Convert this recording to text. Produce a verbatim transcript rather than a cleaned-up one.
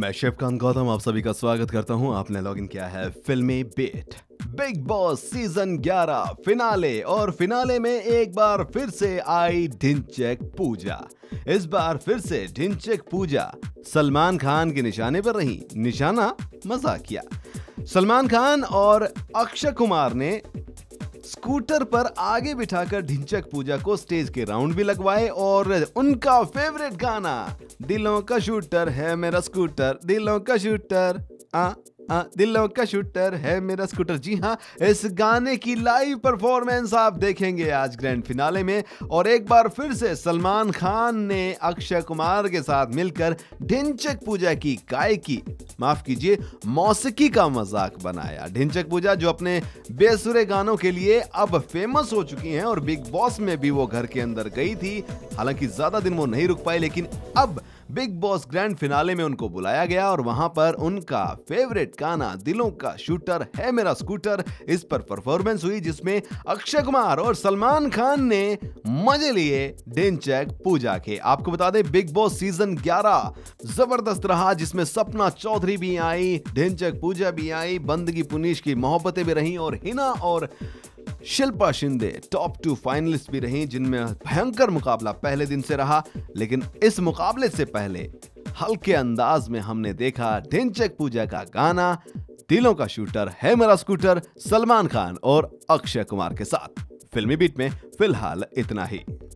मैं शिव खान गौतम आप सभी का स्वागत करता हूं। आपने लॉगिन किया है FilmiBeat. Bigg boss season ग्यारह फिनाले, और फिनाले में एक बार फिर से आई ढिनचक पूजा। इस बार फिर से ढिनचक पूजा सलमान खान के निशाने पर रही। निशाना मजाकिया। सलमान खान और अक्षय कुमार ने स्कूटर पर आगे बिठाकर ढिनचक पूजा को स्टेज के राउंड भी लगवाए, और उनका फेवरेट गाना दिलों का शूटर है मेरा स्कूटर, दिलों का शूटर आ आ दिलों का शूटर है मेरा स्कूटर। जी हाँ, इस गाने की लाइव परफॉर्मेंस आप देखेंगे आज ग्रैंड फिनाले में। और एक बार फिर से सलमान खान ने अक्षय कुमार के साथ मिलकर ढिनचक पूजा की गायकी, माफ कीजिए मौसिकी का मजाक बनाया। ढिनचक पूजा जो अपने बेसुरे गानों के लिए अब फेमस हो चुकी हैं, और बिग बॉस में भी वो घर के अंदर गई थी। हालांकि ज्यादा दिन वो नहीं रुक पाई, लेकिन अब बिग बॉस ग्रैंड फिनाले में उनको बुलाया गया, और वहां पर उनका फेवरेट गाना दिलों का शूटर है मेरा स्कूटर, इस पर परफॉर्मेंस हुई, जिसमें अक्षय कुमार और सलमान खान ने मजे लिए ढिनचक पूजा के। आपको बता दें बिग बॉस सीजन ग्यारह जबरदस्त रहा, जिसमें सपना चौधरी भी आई, ढिनचक पूजा भी आई, बंदगी पुनीश की मोहब्बतें भी रहीं, और हिना और Shilpa Shinde top two finalist भी रहीं, जिनमें भयंकर मुकाबला पहले दिन से रहा। लेकिन इस मुकाबले से पहले हल्के अंदाज में हमने देखा ढिनचक पूजा का गाना दिलों का शूटर है मेरा स्कूटर सलमान खान और अक्षय कुमार के साथ। फिल्मी बीट में फिलहाल इतना ही।